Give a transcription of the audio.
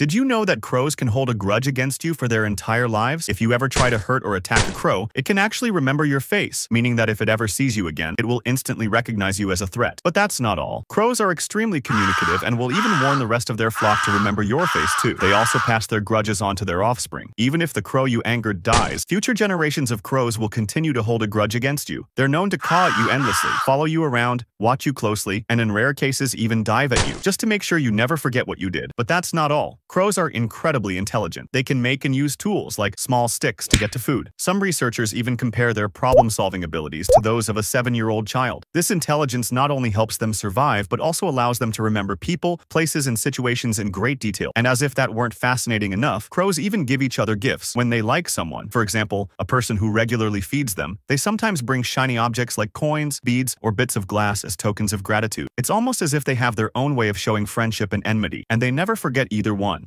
Did you know that crows can hold a grudge against you for their entire lives? If you ever try to hurt or attack a crow, it can actually remember your face, meaning that if it ever sees you again, it will instantly recognize you as a threat. But that's not all. Crows are extremely communicative and will even warn the rest of their flock to remember your face too. They also pass their grudges on to their offspring. Even if the crow you angered dies, future generations of crows will continue to hold a grudge against you. They're known to caw at you endlessly, follow you around, watch you closely, and in rare cases even dive at you, just to make sure you never forget what you did. But that's not all. Crows are incredibly intelligent. They can make and use tools like small sticks to get to food. Some researchers even compare their problem-solving abilities to those of a 7-year-old child. This intelligence not only helps them survive, but also allows them to remember people, places, and situations in great detail. And as if that weren't fascinating enough, crows even give each other gifts when they like someone. For example, a person who regularly feeds them, they sometimes bring shiny objects like coins, beads, or bits of glass as tokens of gratitude. It's almost as if they have their own way of showing friendship and enmity, and they never forget either one.